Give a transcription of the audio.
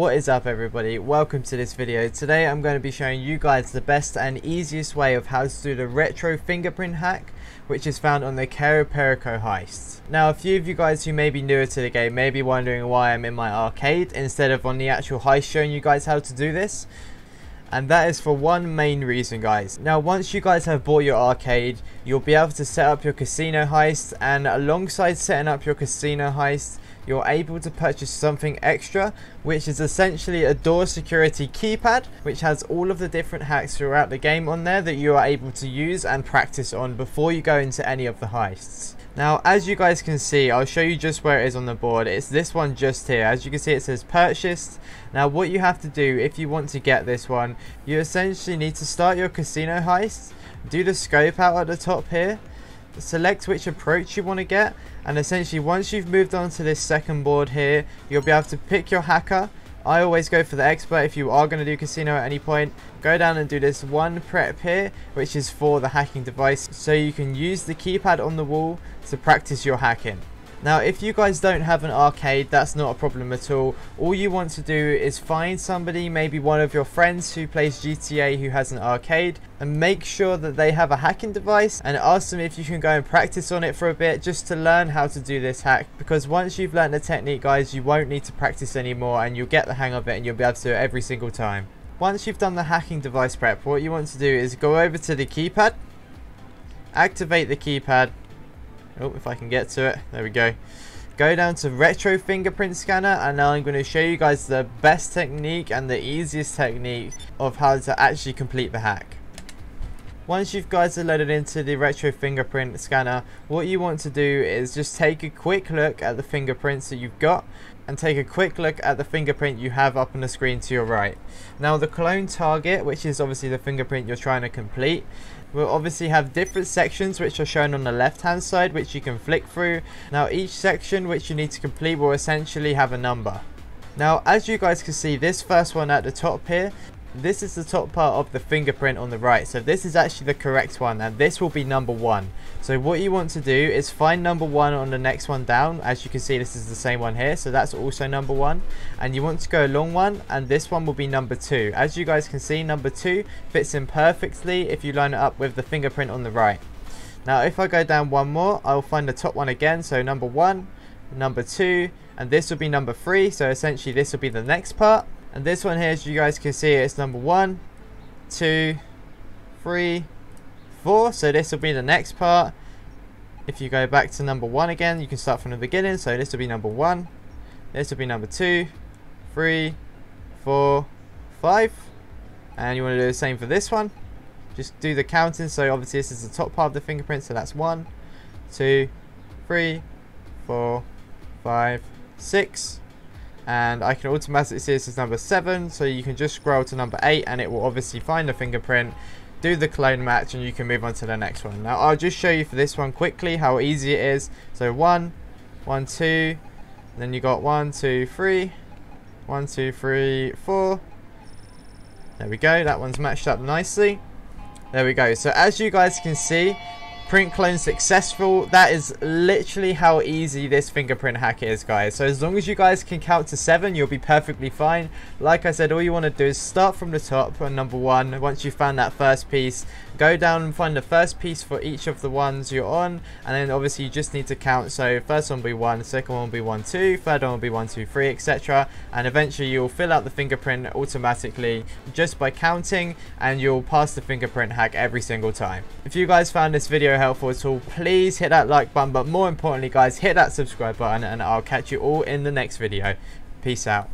What is up, everybody? Welcome to this video. Today I'm going to be showing you guys the best and easiest way of how to do the retro fingerprint hack, which is found on the Cayo Perico heist. Now, a few of you guys who may be newer to the game may be wondering why I'm in my arcade instead of on the actual heist showing you guys how to do this. And that is for one main reason, guys. Now, once you guys have bought your arcade, you'll be able to set up your casino heist, and alongside setting up your casino heist, you're able to purchase something extra, which is essentially a door security keypad, which has all of the different hacks throughout the game on there that you are able to use and practice on before you go into any of the heists. Now, as you guys can see, I'll show you just where it is on the board. It's this one just here. As you can see, it says purchased. Now, what you have to do if you want to get this one, you essentially need to start your casino heist, do the scope out at the top here, select which approach you want to get, and essentially once you've moved on to this second board here, you'll be able to pick your hacker. I always go for the expert if you are going to do casino at any point. Go down and do this one prep here, which is for the hacking device, so you can use the keypad on the wall to practice your hacking. Now, if you guys don't have an arcade, that's not a problem at all. All you want to do is find somebody, maybe one of your friends who plays GTA who has an arcade, and make sure that they have a hacking device and ask them if you can go and practice on it for a bit just to learn how to do this hack, because once you've learned the technique, guys, you won't need to practice anymore and you'll get the hang of it and you'll be able to do it every single time. Once you've done the hacking device prep, what you want to do is go over to the keypad, activate the keypad. Oh, if I can get to it. There we go. Go down to retro fingerprint scanner, and now I'm going to show you guys the best technique and the easiest technique of how to actually complete the hack. Once you guys are loaded into the retro fingerprint scanner, what you want to do is just take a quick look at the fingerprints that you've got, and take a quick look at the fingerprint you have up on the screen to your right. Now, the clone target, which is obviously the fingerprint you're trying to complete, will obviously have different sections which are shown on the left hand side, which you can flick through. Now, each section which you need to complete will essentially have a number. Now, as you guys can see, this first one at the top here, this is the top part of the fingerprint on the right, so this is actually the correct one, and this will be number one. So what you want to do is find number one on the next one down. As you can see, this is the same one here, so that's also number one, and you want to go along one, and this one will be number two. As you guys can see, number two fits in perfectly if you line it up with the fingerprint on the right. Now, if I go down one more, I'll find the top one again, so number one, number two, and this will be number three, so essentially this will be the next part. And this one here, as you guys can see, it's number 1, 2, 3, 4. So this will be the next part. If you go back to number 1 again, you can start from the beginning. So this will be number 1. This will be number 2, 3, 4, 5. And you want to do the same for this one. Just do the counting. So obviously this is the top part of the fingerprint. So that's 1, 2, 3, 4, 5, 6. And I can automatically see this is number 7, so you can just scroll to number 8 and it will obviously find the fingerprint, do the clone match, and you can move on to the next one. Now, I'll just show you for this one quickly how easy it is. So 1, 1, 2, then you got 1, 2, 3, 1, 2, 3, 4. There we go, that one's matched up nicely. There we go. So as you guys can see, print clone successful. That is literally how easy this fingerprint hack is, guys. So as long as you guys can count to 7, you'll be perfectly fine. Like I said, all you want to do is start from the top on number 1. Once you've found that first piece, go down and find the first piece for each of the ones you're on, and then obviously you just need to count. So first one will be 1, second one will be 1, 2, third one will be 1, 2, 3, etc. And eventually you'll fill out the fingerprint automatically just by counting, and you'll pass the fingerprint hack every single time. If you guys found this video helpful at all, please hit that like button, but more importantly, guys, hit that subscribe button, and I'll catch you all in the next video. Peace out.